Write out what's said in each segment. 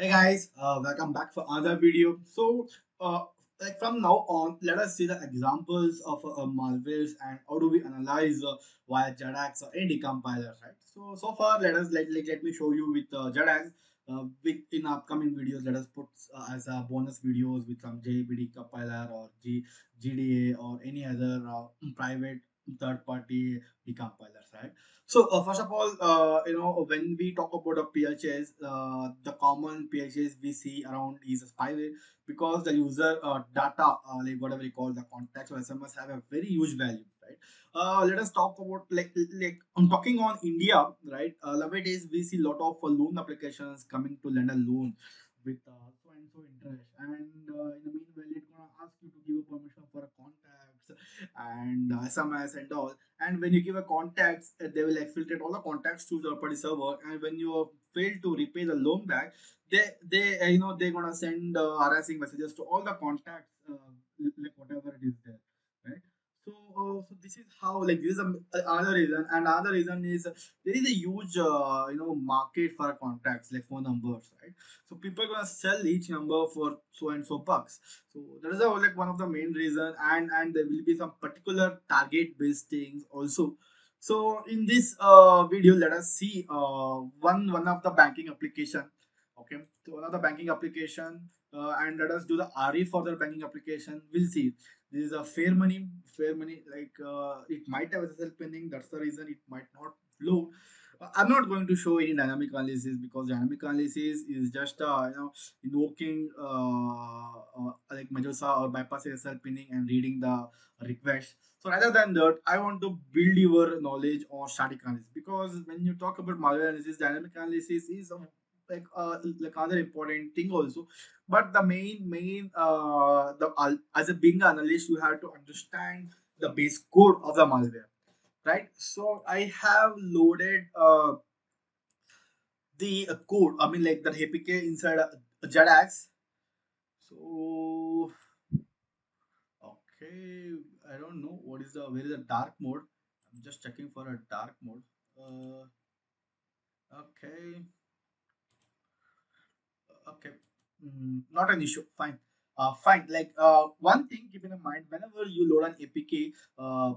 Hey guys, welcome back for another video. So like from now on, let us see the examples of malwares and how do we analyze via Jadx or any decompiler, right? So far, let me show you with Jadx. In upcoming videos, let us put as a bonus videos with some JBD compiler or GDA or any other private third-party decompilers, right? So first of all, when we talk about a PHS, the common PHS we see around is a spyware, because the user data, like whatever you call the contacts or SMS, have a very huge value, right? Let us talk about like I'm talking on India, right? Nowadays we see a lot of loan applications coming to lend a loan with so and so interest, and in the meanwhile it's gonna ask you to give a permission for a contacts and SMS and all. And when you give a contacts, they will exfiltrate all the contacts to the third-party server, and when you fail to repay the loan back, they're gonna send harassing messages to all the contacts, like whatever it is there, right? So this is how, like, this is another reason. And another reason is there is a huge market for contacts, like phone numbers, right? So people are gonna sell each number for so and so bucks. So that is like one of the main reason. And there will be some particular target based things also. So in this video, let us see one of the banking application. Okay, so one of the banking application. And let us do the URI for the banking application. We'll see. This is a fair money, like it might have SSL pinning. That's the reason it might not load. I'm not going to show any dynamic analysis, because dynamic analysis is just invoking like Medusa or bypass SSL pinning and reading the request. So rather than that, I want to build your knowledge on static analysis, because when you talk about malware analysis, dynamic analysis is like other important thing also. But the main as a being an analyst, you have to understand the base code of the malware, right? So I have loaded the code, I mean like the APK inside Jadx. So okay, I don't know what is the, where is the dark mode. I'm just checking for a dark mode. Okay, not an issue. Fine, fine. Like one thing, keep in mind, whenever you load an APK,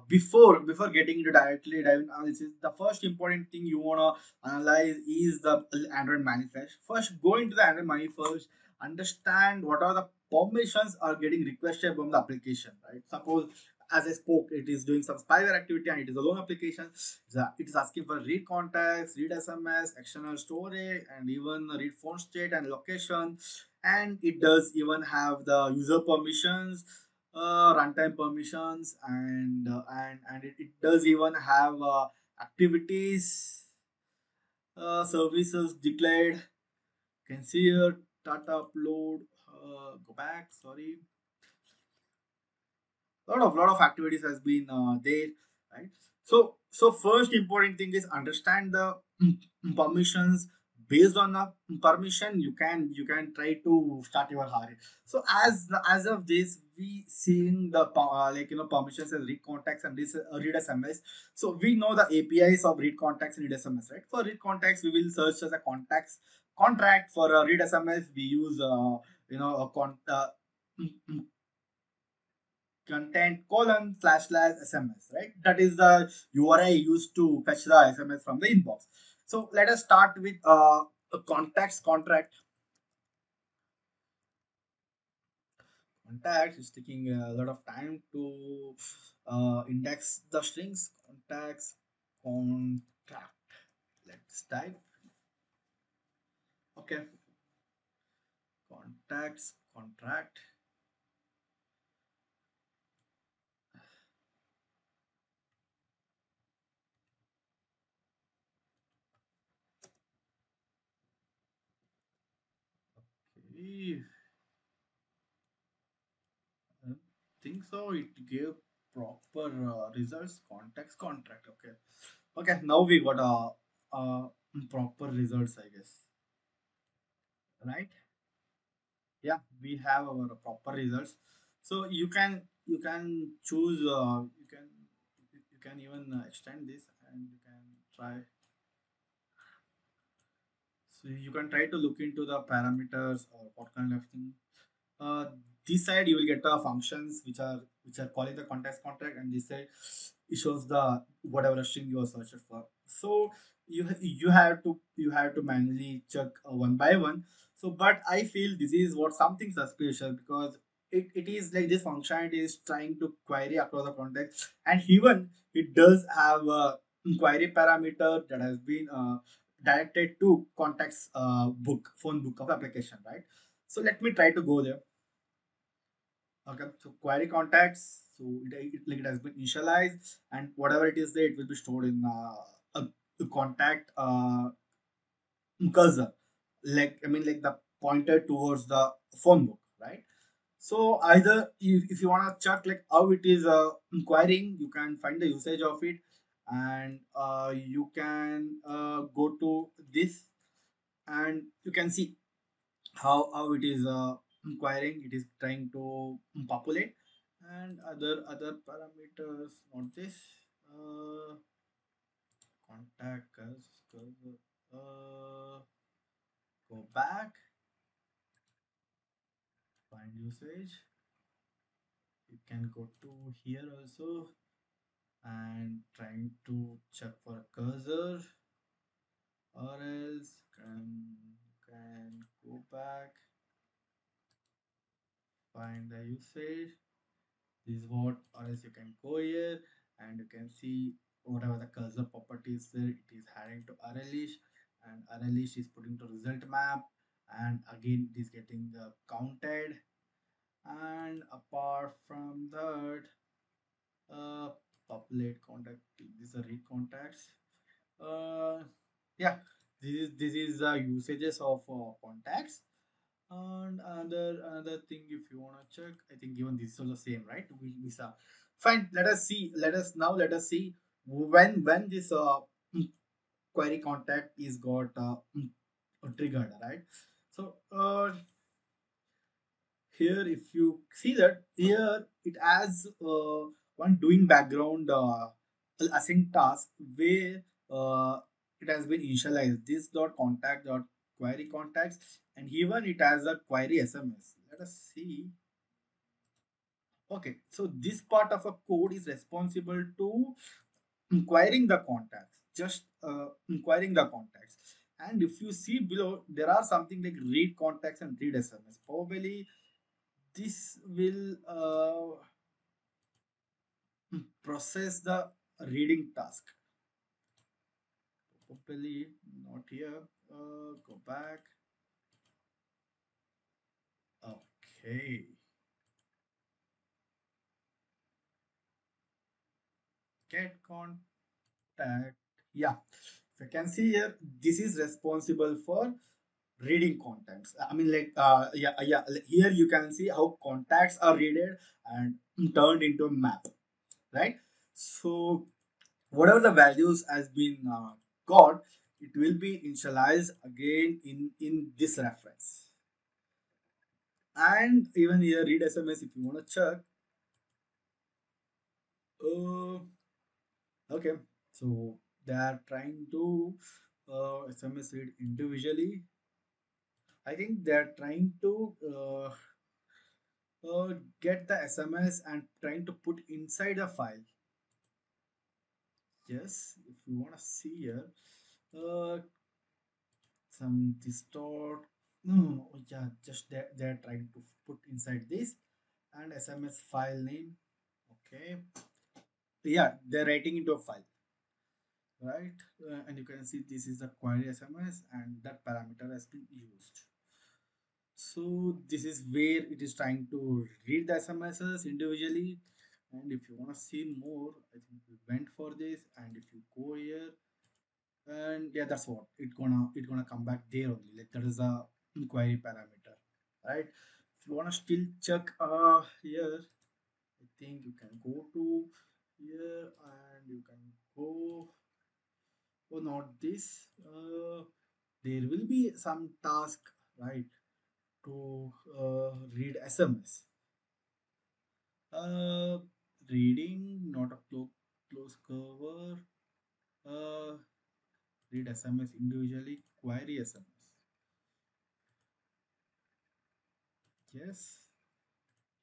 before getting into directly diving analysis, the first important thing you wanna analyze is the Android manifest. First, go into the Android manifest, understand what are the permissions are getting requested from the application, right? Suppose, as I spoke, it is doing some spyware activity and it is a loan application. It is asking for read contacts, read SMS, external storage, and even read phone state and location. And it does even have the user permissions, runtime permissions, and it does even have activities, services declared. You can see here, data upload, go back, sorry. Lot of activities has been there, right? So first important thing is understand the permissions. Based on a permission, you can try to start your URI. So as of this, we seeing the permissions as read contacts and this read SMS. So we know the APIs of read contacts and read SMS, right? For read contacts, we will search as a contacts contract. For read SMS, we use content://SMS, right? That is the URI used to fetch the SMS from the inbox. So let us start with a contacts contract. Contacts is taking a lot of time to index the strings. Contacts contract. Let's type. Okay. Contacts contract. I don't think so. It gave proper results. Contacts contract. Okay. Okay. Now we got proper results, I guess. Right? Yeah, we have our proper results. So you can choose. You can even extend this, and you can try. So you can try to look into the parameters or what kind of thing. This side you will get the functions which are calling the context contract, and this side it shows the whatever string you are searching for. So you have to manually check one by one. So but I feel this is what something suspicious, because it is like this functionality is trying to query across the context, and even it does have a query parameter that has been directed to contacts phone book of application, right? So let me try to go there. Okay, so query contacts. So it has been initialized, and whatever it is there, it will be stored in a contact cursor, like the pointer towards the phone book, right? So either if you want to check like how it is querying, you can find the usage of it, and you can go to this, and you can see how it is querying. It is trying to populate, and other parameters, not this contact cursor. Go back, find usage. You can go to here also and trying to check for a cursor, or else can go back, find the usage. This is what, or else you can go here and you can see whatever the cursor properties there, it is adding to ArrayLeash, and ArrayLeash is putting to result map, and again it is getting the counted. And apart from that, populate contact, these are read contacts. Yeah, this is the usages of contacts. And another thing, if you want to check, I think even this is also same, right? We saw. Fine. Let us see when this query contact is got triggered, right? So here, if you see that here, it has one doing background async task where it has been initialized. This dot contact dot query contacts, and even it has a query SMS. Let us see. Okay, so this part of a code is responsible to querying the contacts, just querying the contacts. And if you see below, there are something like read contacts and read SMS. Probably this will process the reading task. Probably not here. Go back. Okay. Get contact. Yeah. So you can see here, this is responsible for reading contacts. Here you can see how contacts are readed and turned into a map, right? So whatever the values has been got, it will be initialized again in this reference. And even here, read SMS, if you want to check. Okay, so they are trying to SMS read individually. I think they are trying to get the SMS and trying to put inside a file. Yes, if you want to see here, some distort. Yeah, just they're trying to put inside this and SMS file name. Okay, yeah, they're writing into a file, right? And you can see this is the query SMS, and that parameter has been used. So this is where it is trying to read the SMSs individually. And if you want to see more, I think we went for this, and if you go here, and yeah, that's what it's gonna come back there only. Like that is a query parameter, right? If you wanna still check here, I think you can go to here and you can go. Oh, not this. There will be some task, right, to read SMS. Reading, not a close cover. Read SMS individually, query SMS. Yes.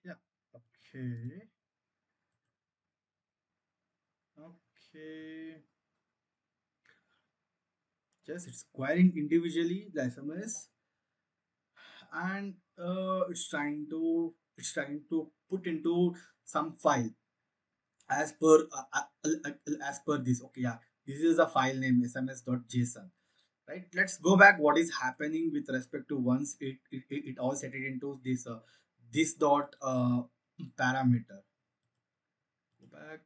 Yeah. Okay. Okay. Yes, it's querying individually the SMS, and it's trying to put into some file as per this. Okay, yeah, this is a file name sms.json, right? Let's go back. What is happening with respect to once it all set it into this this dot parameter? Go back.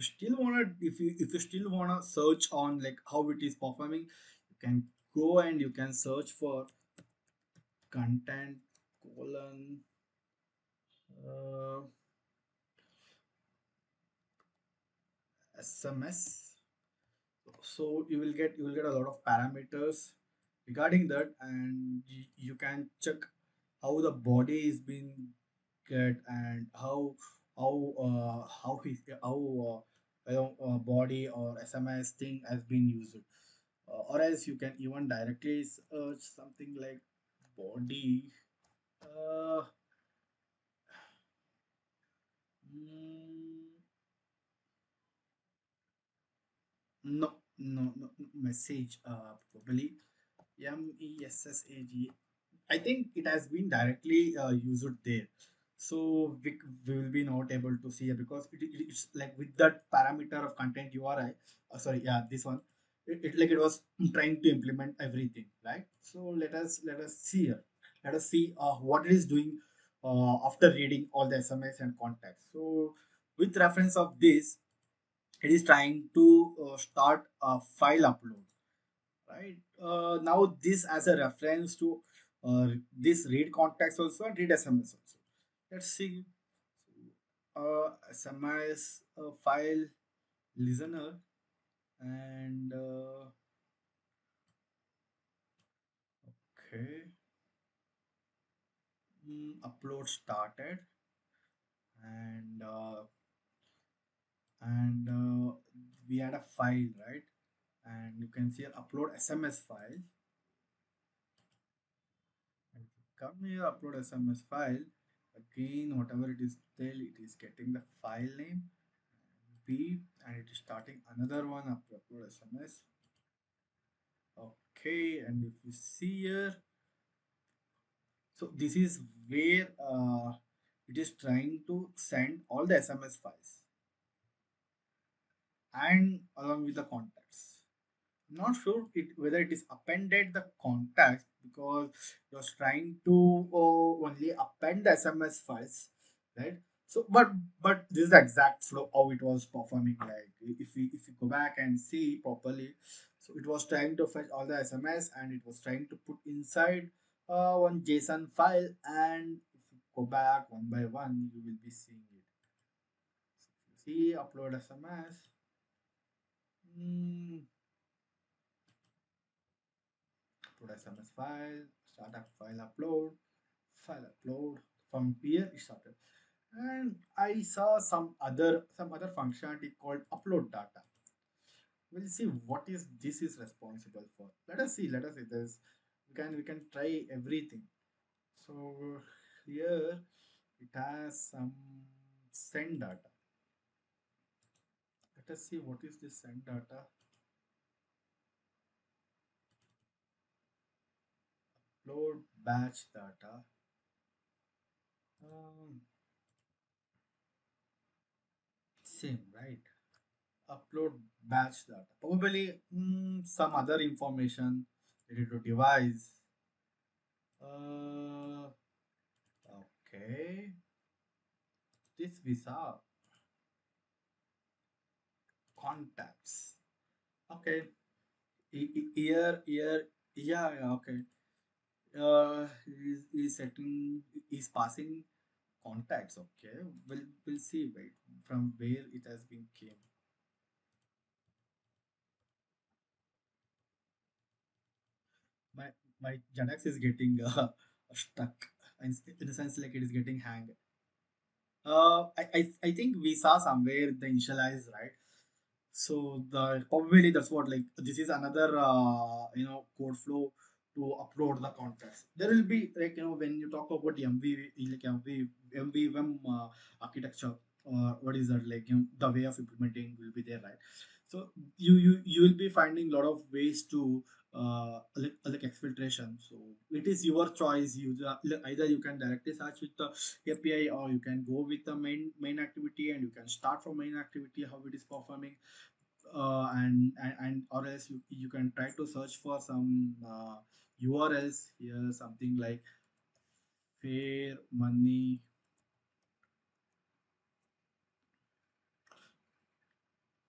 If you still wanna search on like how it is performing, you can go and you can search for content colon SMS. So you will get a lot of parameters regarding that, and you can check how the body is being get and how body or SMS thing has been used, or else you can even directly search something like body. No, message probably message. I think it has been directly used there, so we will be not able to see it because it's like with that parameter of content URI. This one it was trying to implement everything, right? So let us see what it is doing after reading all the SMS and contacts. So with reference of this, it is trying to start a file upload, right? Now this as a reference to this read contacts also and read SMS also. Let's see. SMS file listener, and upload started, and we had a file, right? And you can see an upload SMS file, and come here, upload SMS file. Again, whatever it is, it is getting the file name B, and it is starting another one after upload SMS. Okay, and if you see here, so this is where it is trying to send all the SMS files and along with the contacts. I'm not sure whether it is appended the contacts, because it was trying to only append the SMS files, right? So but this is the exact flow how it was performing. Like if you go back and see properly, so it was trying to fetch all the SMS and it was trying to put inside one JSON file, and if you go back one by one, you will be seeing it. So see, upload SMS. Put SMS file, startup file upload from here it started. And I saw some other functionality called upload data. We'll see what is this is responsible for. Let us see this. We can try everything. So here it has some send data. Let us see what is this send data. Upload batch data. Same, right? Upload batch data. Probably some other information related to device. Okay. This we saw. Contacts. Okay. Here. Yeah. Okay. Is passing contacts. Okay, we'll see from where it has been came. My Jadx is getting stuck in the sense like it is getting hanged. I think we saw somewhere the initialize, right? So the probably that's what, like this is another code flow to upload the contacts. There will be like, you know, when you talk about MVVM architecture, or what is that, like, you know, the way of implementing will be there, right? So you will be finding a lot of ways to like exfiltration. So it is your choice. Either you can directly search with the API, or you can go with the main activity, and you can start from main activity how it is performing, and or else you can try to search for some URLs here, something like fair money.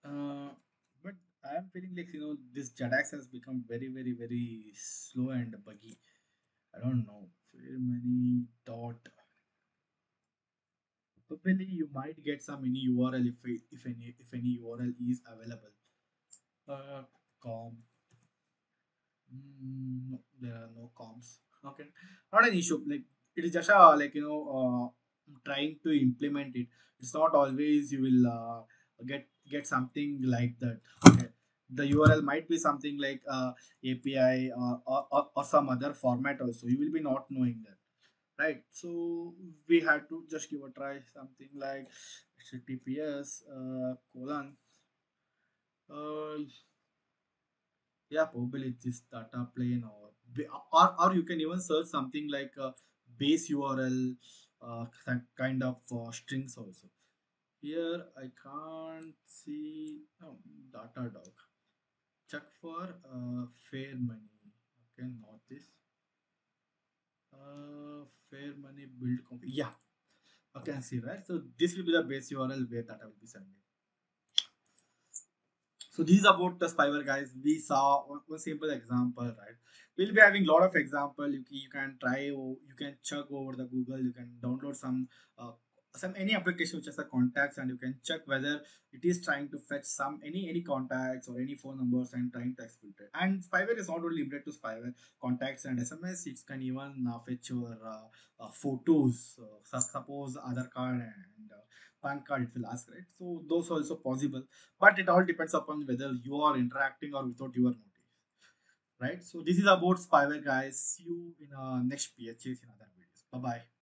But I am feeling like, you know, this Jadx has become very, very, very slow and buggy. I don't know. Fair money dot. Probably you might get some any URL if any URL is available. Com. No, there are no comms. Okay, not an issue. Like it is just like, you know, trying to implement it. It's not always you will get something like that. Okay, the URL might be something like API or some other format also. You will be not knowing that, right? So we had to just give a try, something like HTTPS colon. Yeah, probably this data plane, or you can even search something like base URL, kind of strings also. Here I can't see. Oh, data doc. Check for fair money. Okay, not this. Fair money build company. Yeah, okay, I see, right? So this will be the base URL where data will be sending. So this is about the spyware, guys. We saw one simple example, right? We'll be having a lot of example. You can try. You can check over the Google. You can download some any application which has the contacts, and you can check whether it is trying to fetch some any contacts or any phone numbers and trying to exploit. And spyware is not only limited to spyware contacts and SMS. It can even fetch your photos, suppose Aadhaar card and bank card it will ask, right? So those are also possible, but it all depends upon whether you are interacting or without your notice, right? So this is about spyware, guys. See you in next PHS in other videos. Bye bye.